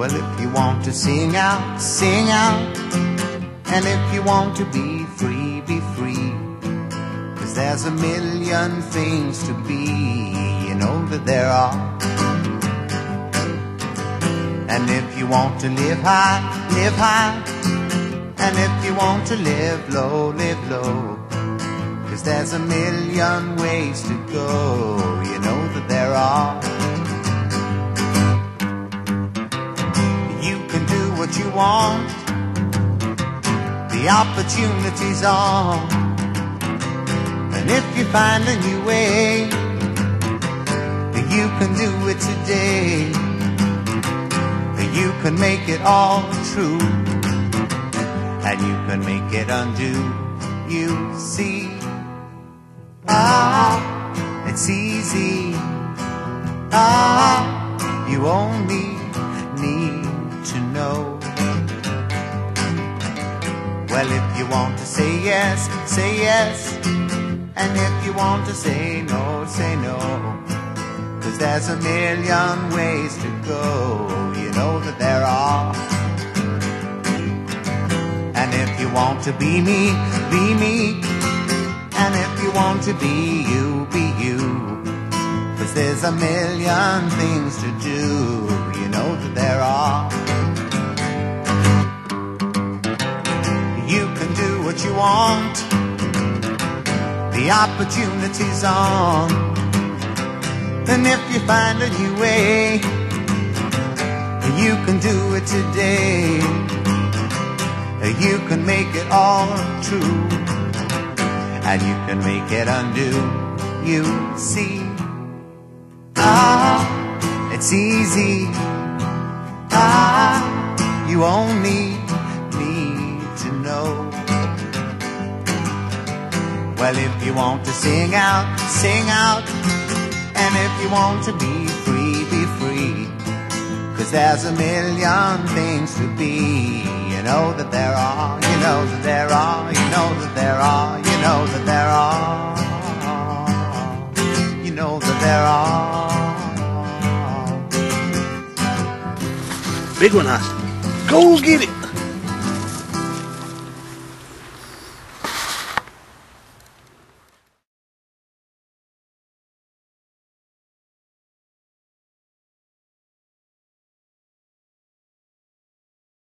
Well, if you want to sing out, sing out. And if you want to be free, be free. 'Cause there's a million things to be, you know that there are. And if you want to live high, live high. And if you want to live low, live low. 'Cause there's a million ways to go, you know that there are. You can do what you want, the opportunity's on. And if you find a new way, then you can do it today. Then you can make it all true, and you can make it undo. You see, ah, it's easy. Ah, you only need to know. Well, if you want to say yes, say yes. And if you want to say no, say no. 'Cause there's a million ways to go, you know that there are. And if you want to be me, be me. And if you want to be you, be you. 'Cause there's a million things to do, you know that there are. You can do what you want, the opportunity's on. And if you find a new way, you can do it today. You can make it all true, and you can make it undo. You see, ah, it's easy. Ah, you only need to know. Well, if you want to sing out, sing out. And if you want to be free, be free. 'Cause there's a million things to be. You know that there are, you know that there are, you know that there are, you know that there are, you know that there are. Big one, Austin. Go get it.